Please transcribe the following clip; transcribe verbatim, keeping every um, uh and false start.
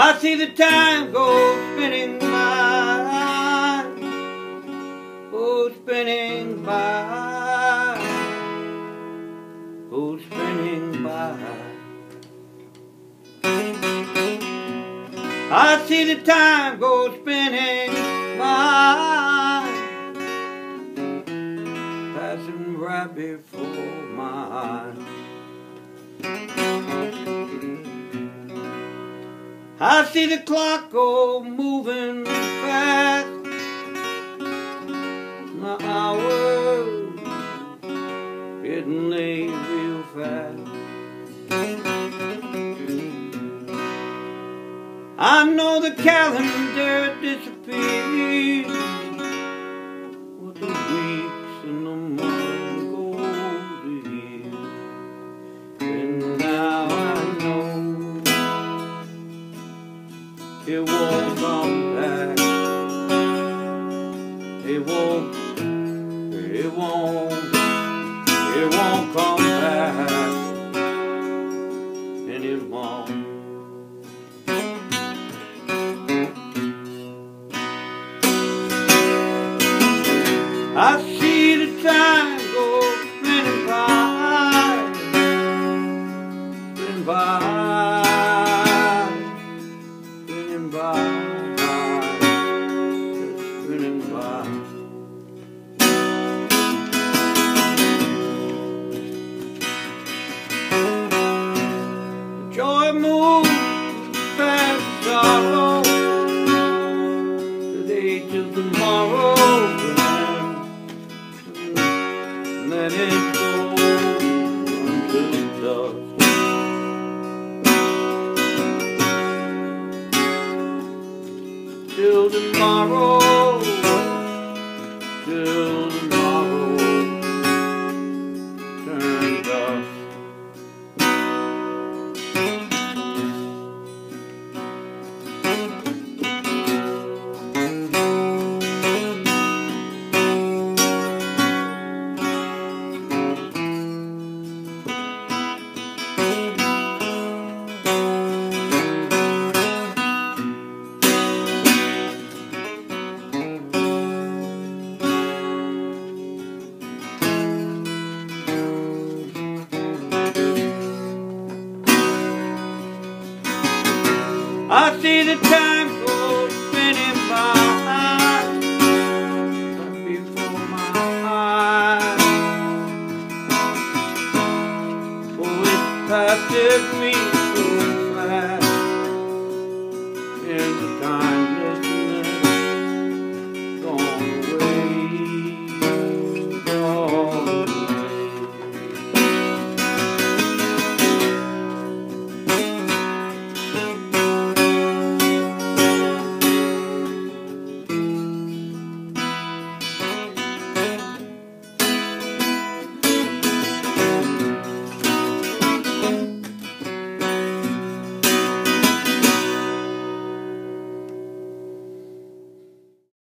I see the time go spinning by, oh spinning by, oh spinning by. I see the time go spinning by, passing right before my eyes. I see the clock go moving fast, my hours getting late real fast. I know the calendar disappears, with the weeks and the months go to years, and now I know it won't come back. It won't, it won't, it won't come back anymore. I see the time go spinning by, spinning by. Joy moves past sorrow, today till tomorrow, and let it go until dusk. Till tomorrow, till tomorrow, turn dust. I see the time go spinning by, right before my eyes. Oh, it passes me.